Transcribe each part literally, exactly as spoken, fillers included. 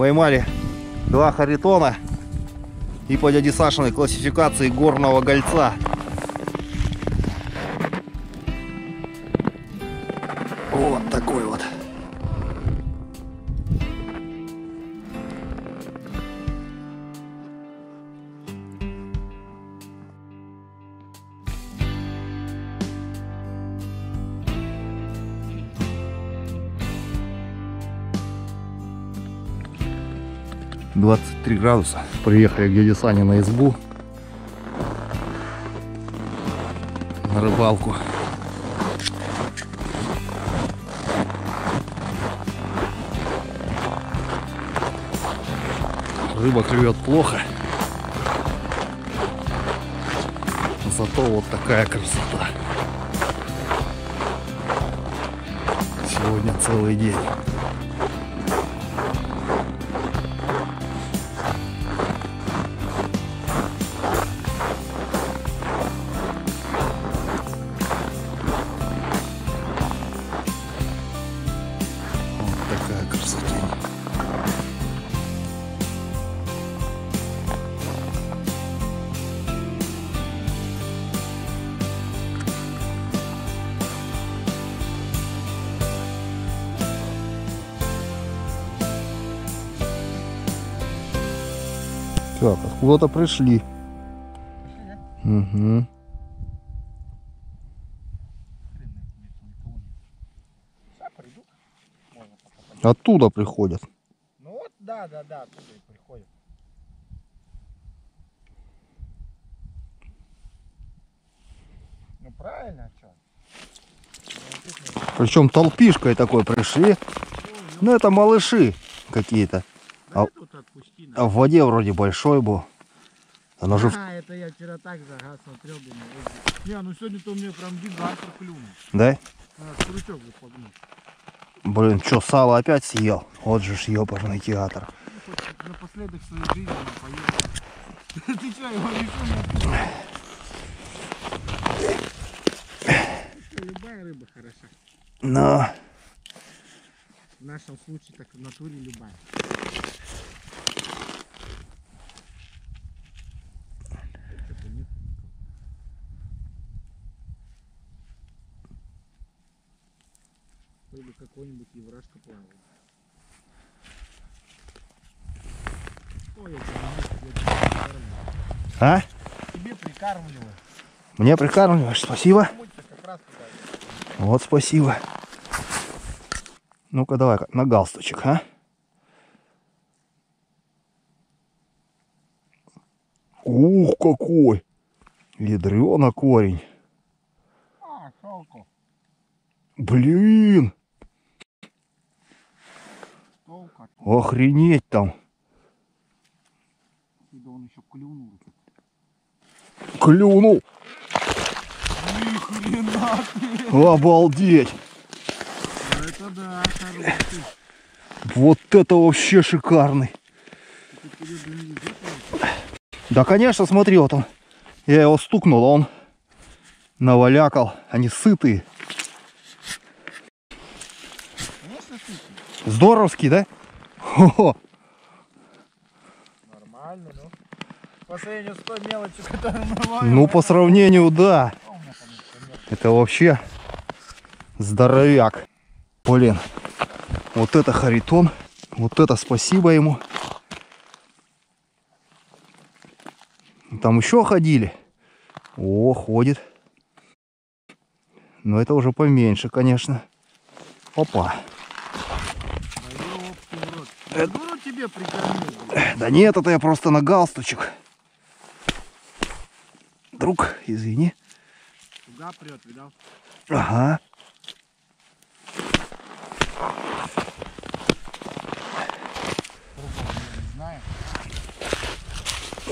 поймали два харитона и по дяде Сашиной классификации горного гольца. Вот такой вот. двадцать три градуса. Приехали к дяде Сане на избу, на рыбалку. Рыба клюет плохо, зато вот такая красота. Сегодня целый день. Так, откуда-то пришли. Угу. Оттуда приходят. Ну вот, да, да, да, оттуда и приходят. Ну правильно, что? Причем толпишкой такой пришли. Ну это малыши какие-то. А, а в воде вроде большой был. Она же... А, это я вчера так загас смотрел, думаю. Не, ну сегодня-то у меня прям гигантер клюнул. Да? А, крючок западнул. Блин, что, сало опять съел? Вот же ж ёпарный театр. Напоследок своей жизни поел. Ты что, его решил? Любая рыба хороша. Ну. В нашем случае так в натуре любая. Или какой-нибудь еврашка плавает. Ой, я тебе прикармливаю. А? Тебе прикармливаю. Мне прикармливаешь, спасибо. Вот, спасибо. Ну-ка, давай на галстучек, а? Ух, какой! Ядрёна корень. А, шелку. Блин! Охренеть там! Да он еще клюнул. Клюнул! Ни хрена ты! Обалдеть! Это да, хороший. Вот это вообще шикарный! Да, конечно, смотри, вот он. Я его стукнул, а он навалякал. Они сытые. Здоровский, да? Хо-хо. Нормально, ну. По сравнению с той мелочью, которая наваливает. Ну, по сравнению, да. Это вообще здоровяк. Блин, вот это харитон. Вот это спасибо ему. Там еще ходили. О, ходит. Но это уже поменьше, конечно. Опа. Это... Да нет, это я просто на галстучек. Друг, извини. Туда прет, видал? Ага. Не знаю.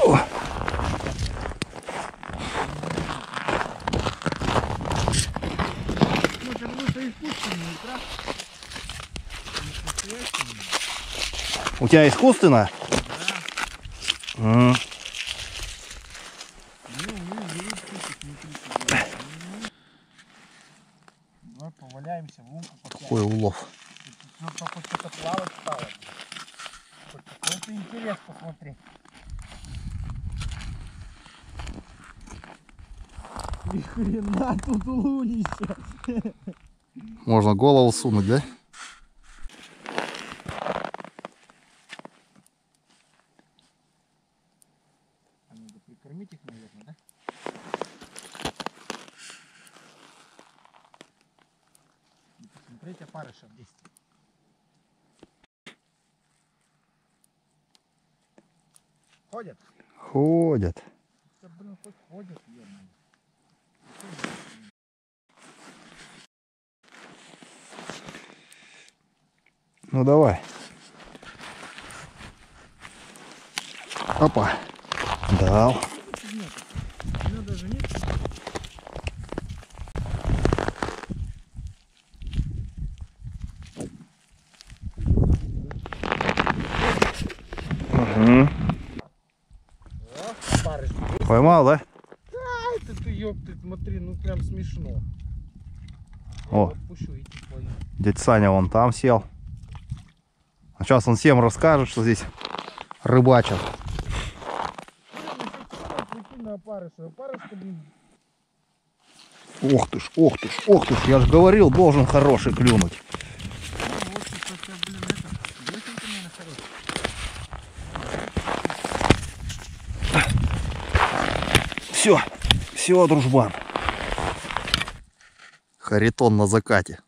О. Ну, как будто и вкусный, утра. У тебя искусственно? Да. М-м. Давай поваляемся в лунку. Какой улов. Хоть что-то плавать стало. Хоть какой-то интерес посмотреть. Ни хрена тут лунища. Можно голову сунуть, да? Надо прикормить их, наверное, да? И посмотреть опарыша в действии. Ходят? Ходят. Да, блин, хоть ходят, ё-моё. Ну давай. Опа. Дал. Угу. Поймал, да? Ты смотри, ну прям смешно. О, отпущу, иди, дядя Саня вон там сел. А сейчас он всем расскажет, что здесь рыбачил. Ох ты ж, ох ты ж, ох ты ж, я же говорил, должен хороший клюнуть. Все. Все, дружбан. Харитон на закате.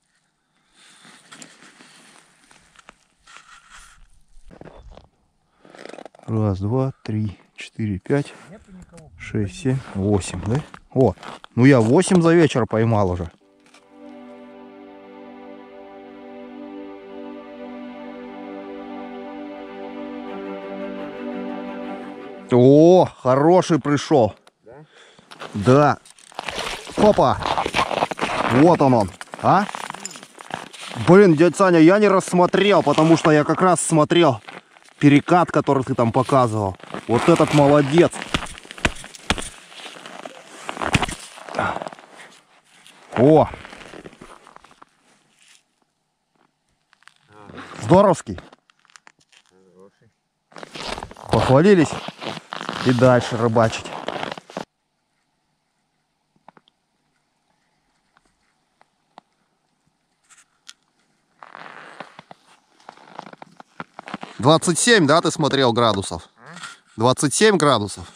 Раз, два, три, четыре, пять, шесть, семь, восемь, да? О, ну я восемь за вечер поймал уже. О, хороший пришел. Да. Опа. Вот он он. А? Блин, дядь Саня, я не рассмотрел, потому что я как раз смотрел перекат, который ты там показывал. Вот этот молодец. О. Здоровский. Похвалились. И дальше рыбачить. двадцать семь, да, ты смотрел градусов? двадцать семь градусов.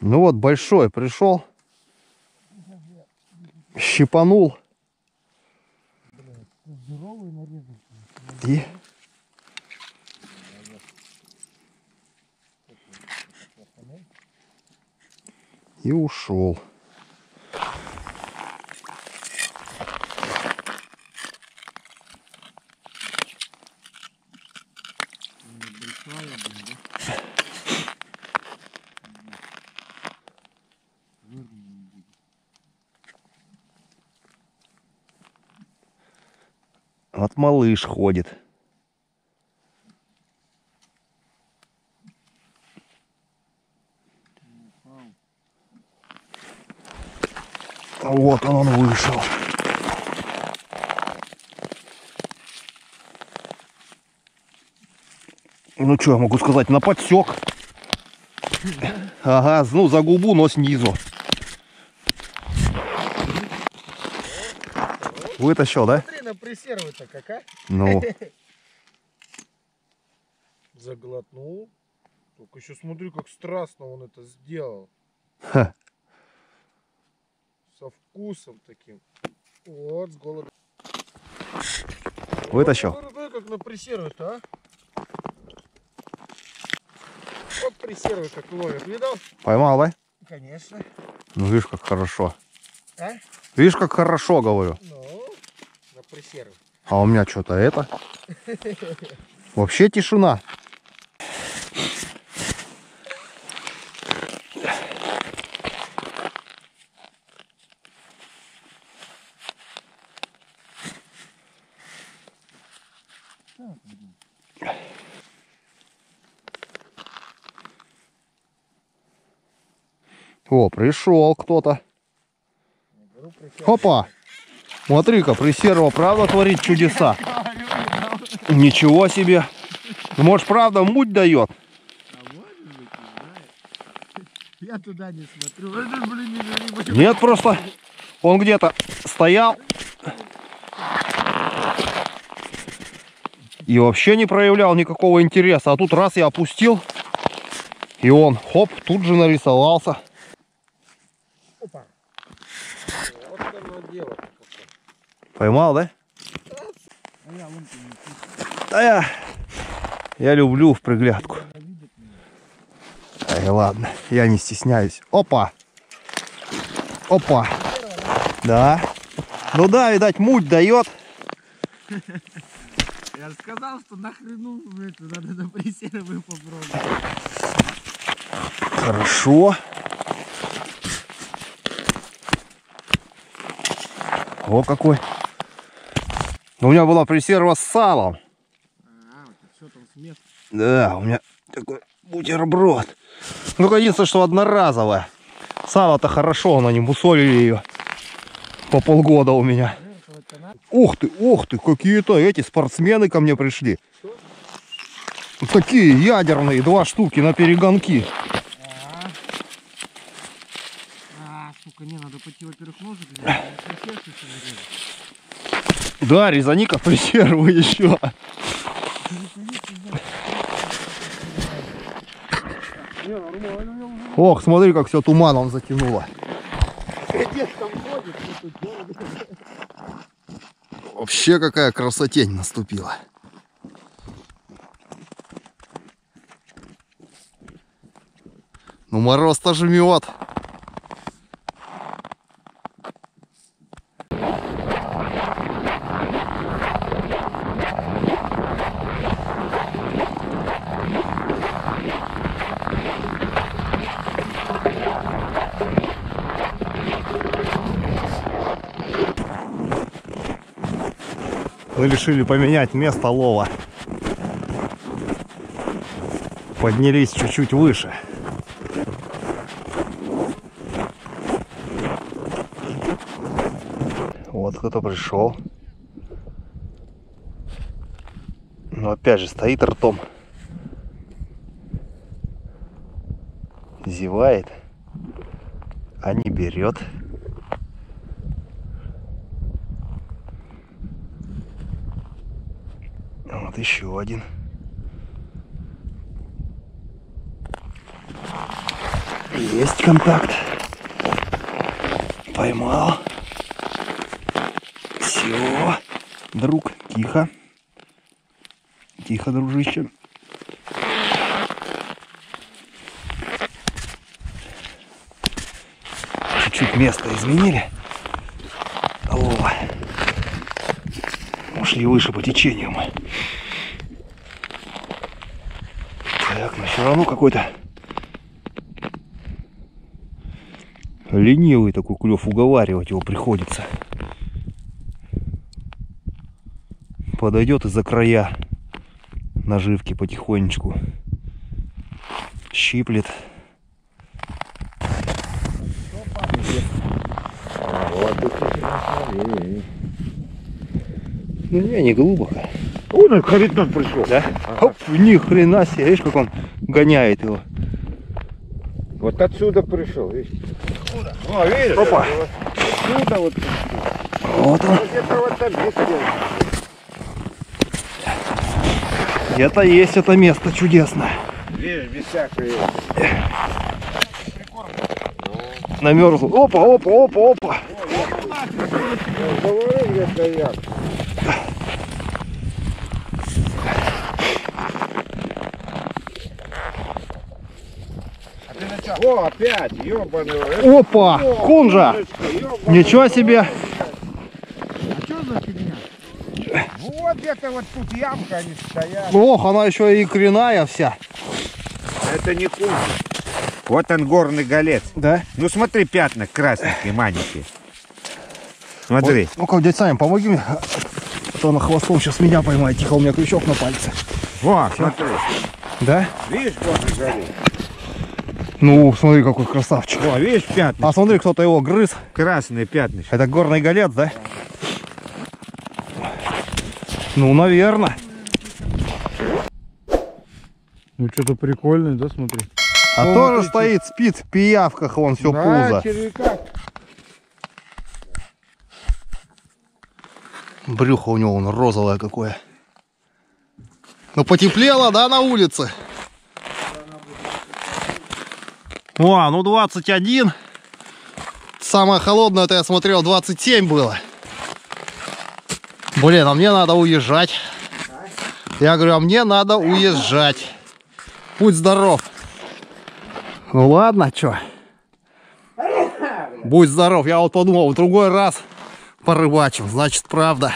Ну вот большой пришел. Щипанул. И... И ушел. Вот малыш ходит. Вот он, он вышел. Ну что я могу сказать, на подсек. Ага, ну за губу, но снизу. Вытащил, да? Смотри на пресерву-то как, а? Ну. Заглотнул. Только еще смотрю, как страстно он это сделал. Ха. Со вкусом таким. Вот, с голода. Вытащил. Вот, смотри, как на пресерву-то, а? Вот пресерву как ловит, видал? Поймал, да? Конечно. Ну, видишь, как хорошо. А? Видишь, как хорошо, говорю. Ну. Пресервы. А у меня что-то это. Вообще тишина. О, пришел кто-то. Опа! Смотри-ка, пресерва, правда, творит чудеса. Ничего себе. Может, правда, муть дает? Я туда не смотрю. Нет, просто он где-то стоял и вообще не проявлял никакого интереса. А тут раз я опустил, и он, хоп, тут же нарисовался. Опа. Вот оно дело. Поймал, да? Да я, я люблю в приглядку. Ай, ладно, я не стесняюсь. Опа! Опа! Да. Ну да, видать, муть дает. Я же сказал, что нахрену, блядь, надо на пресеровую попробовать. Хорошо. О, какой. Но у меня была пресерва с салом. А, все там смес. Да, у меня такой бутерброд. Ну, единственное, что одноразовая. Сало-то хорошо, она не мусолили ее по полгода у меня. Ух ты, ух ты, какие-то эти спортсмены ко мне пришли. Вот такие ядерные, два штуки на перегонки. А, а сука, не, надо пойти, во-первых, ножик взять. Да, резаника пресерва еще. Ох, смотри, как все туманом затянуло. Вообще какая красотень наступила. Ну мороз-то жмет. Мы решили поменять место лова. Поднялись чуть-чуть выше. Вот кто-то пришел. Но опять же стоит ртом. Зевает. А не берет. Вот еще один. Есть контакт. Поймал. Все. Друг, тихо. Тихо, дружище. Чуть-чуть место изменили. О. Ушли выше по течению мы. Так, но все равно какой-то ленивый такой клев, уговаривать его приходится. Подойдет из-за края наживки потихонечку. Щиплет. Ну не, не глубоко. Ой, Харитон пришел. Да? Ага. Оп, ни хрена себе, видишь, как он гоняет его. Вот отсюда пришел, видишь? Откуда? О, видишь? Опа. Отсюда вот. Вот он. Где-то вот там есть. Где-то есть это место чудесно. Видишь, без всякого. Намерзл. Опа, опа, опа, опа. О, опять, ёбаный. Опа, о, кунжа. Ёбаный. Ничего себе. А что за фигня? Вот где-то вот тут ямка они стоят. Ох, она еще и икряная вся. Это не кунжа. Вот он, горный голец. Да? Ну смотри, пятна красненькие, маленькие. Смотри. Вот, ну-ка, дядь Саня, помоги мне. А то она хвостом сейчас меня поймает. Тихо, у меня крючок на пальце. Во, смотри. Да? Видишь, горный голец? Ну, смотри, какой красавчик. О, видишь, пятна. А смотри, кто-то его грыз. Красные пятна. Это горный голец, да? Ну, наверное. Ну, что-то прикольное, да, смотри. А вон тоже стоит, спит в пиявках, вон все да, пузо. Червяка. Брюхо у него вон розовое какое. Ну, потеплело, да, на улице? О, ну двадцать один. Самое холодное, это я смотрел, двадцать семь было. Блин, а мне надо уезжать. Я говорю, а мне надо уезжать. Путь здоров. Ну ладно, чё. Будь здоров. Я вот подумал, в другой раз порыбачим. Значит, правда.